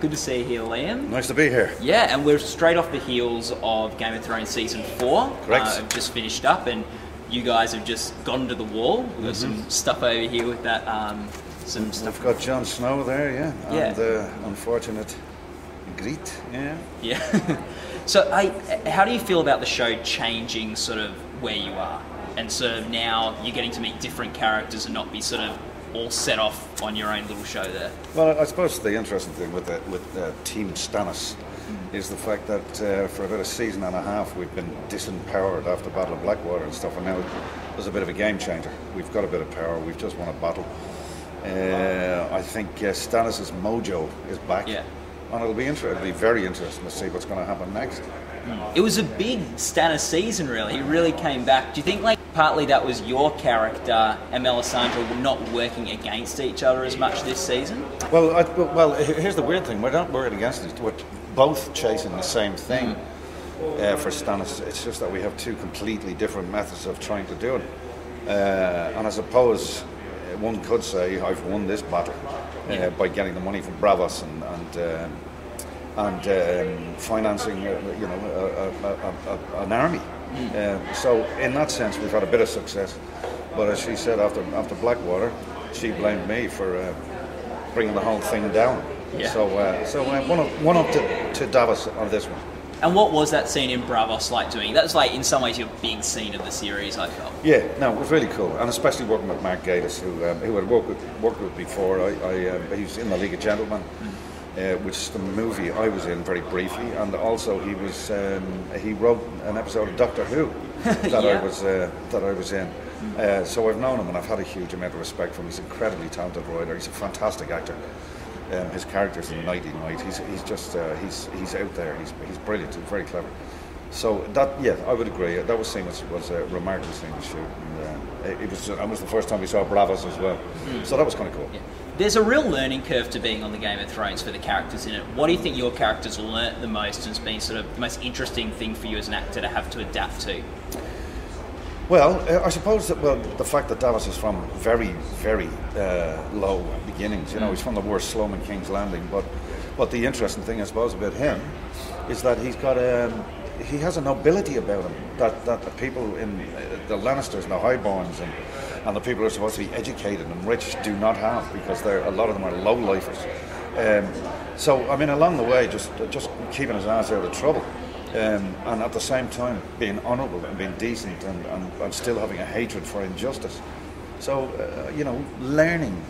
Good to see you here, Liam. Nice to be here. Yeah, and we're straight off the heels of Game of Thrones Season 4. Correct. I've just finished up, and you guys have just gone to the wall. We've got some stuff over here with that, some stuff. We've got Jon Snow there, yeah. And the unfortunate Greed, yeah. Yeah. So, how do you feel about the show changing sort of where you are? And sort of now you're getting to meet different characters and not be sort of all set off on your own little show there. Well, I suppose the interesting thing with Team Stannis is the fact that for about a season and a half we've been disempowered after Battle of Blackwater and stuff, and now it was a bit of a game changer. We've got a bit of power, we've just won a battle. I think Stannis' mojo is back. Yeah. And it'll be interesting. It'll be very interesting to see what's going to happen next. It was a big Stannis season, really. He really came back. Do you think, like, partly that was your character and Melisandre not working against each other as much this season? Well, well, here's the weird thing. We're not working against each other. We're both chasing the same thing for Stannis. It's just that we have two completely different methods of trying to do it. And I suppose one could say I've won this battle by getting the money from Braavos and financing an army. So in that sense we've had a bit of success, but as she said after Blackwater, she blamed me for bringing the whole thing down. Yeah. So one up to Davos on this one. And what was that scene in Braavos like doing? That's like in some ways your big scene of the series, I felt. Yeah, no, it was really cool, and especially working with Mark Gatiss, who I'd worked with before. He was in the League of Gentlemen, which is the movie I was in very briefly, and also he wrote an episode of Doctor Who that yeah. I was in. So I've known him, and I've had a huge amount of respect for him. He's an incredibly talented writer. He's a fantastic actor. His character's in Nighty Night. He's just he's out there. He's brilliant. He's very clever. So that, yeah, I would agree. That was seen as was a remarkable scene to shoot. And, it was the first time we saw Braavos as well. So that was kind of cool. Yeah. There's a real learning curve to being on the Game of Thrones for the characters in it. What do you think your characters learnt the most as being sort of the most interesting thing for you as an actor to have to adapt to? Well, I suppose that the fact that Davos is from very, very low beginnings. You know, he's from the worst slum in King's Landing. But the interesting thing, I suppose, about him is that he's got he has a nobility about him that the people in the Lannisters and the Highborns and the people who are supposed to be educated and rich do not have, because a lot of them are low lifers. So I mean, along the way, just keeping his ass out of trouble. And at the same time being honourable and being decent and still having a hatred for injustice. So, learning.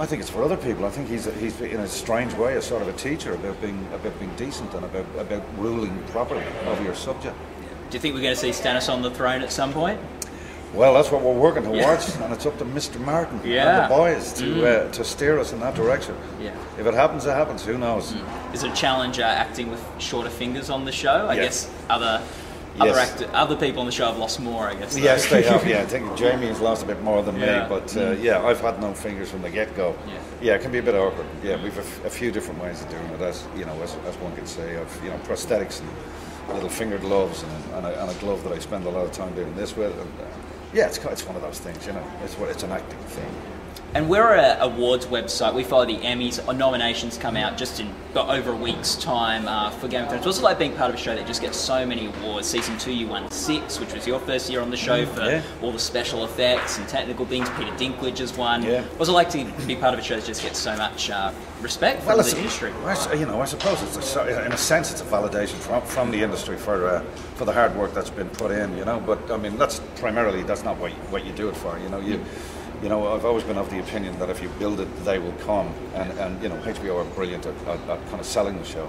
I think it's for other people. I think he's in a strange way a sort of a teacher about being decent and about ruling properly over your subject. Do you think we're going to see Stannis on the throne at some point? Well, that's what we're working towards, and it's up to Mr. Martin and the boys to steer us in that direction. Yeah. If it happens, it happens. Who knows? Is it a challenge acting with shorter fingers on the show? I guess other people on the show have lost more, I guess. Though. Yes, they have. Yeah, I think Jamie has lost a bit more than me, but I've had no fingers from the get-go. Yeah. Yeah, it can be a bit awkward. Yeah, we've a few different ways of doing it, as one can say, of prosthetics and little finger gloves and a glove that I spend a lot of time doing this with. And, yeah, it's one of those things, it's an acting thing. And we're an awards website. We follow the Emmys. Our nominations come out just in over a week's time for Game of Thrones. It's also like being part of a show that just gets so many awards. Season 2, you won 6, which was your first year on the show for all the special effects and technical things. Peter Dinklage has won. Yeah. What's it like to be part of a show that just gets so much respect from the industry? I suppose in a sense it's a validation from the industry for the hard work that's been put in. But I mean, that's not what you do it for. I've always been of the opinion that if you build it, they will come. And HBO are brilliant at kind of selling the show,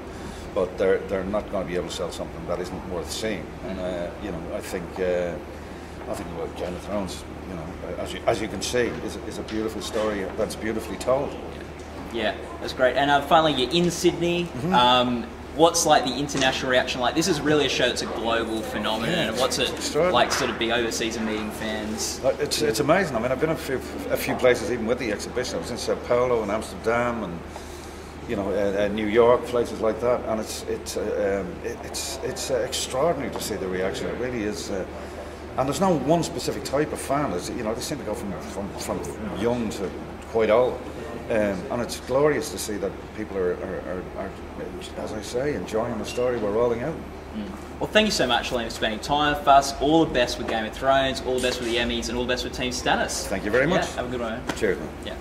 but they're not going to be able to sell something that isn't worth seeing. And I think Game of Thrones, as you can see, is a beautiful story that's beautifully told. Yeah, that's great. And finally, you're in Sydney. What's like the international reaction like? This is really a show that's a global phenomenon. And what's it like sort of be overseas and meeting fans? It's amazing. I mean, I've been a few places even with the exhibition. I was in Sao Paulo and Amsterdam and New York, places like that. And it's extraordinary to see the reaction. It really is. And there's no one specific type of fan. They seem to go from young to quite old. And it's glorious to see that people are, as I say, enjoying the story we're rolling out. Mm. Well, thank you so much, Liam, for spending time with us. All the best with Game of Thrones, all the best with the Emmys, and all the best with Team Stannis. Thank you very much. Yeah, have a good one. Cheers, man. Yeah.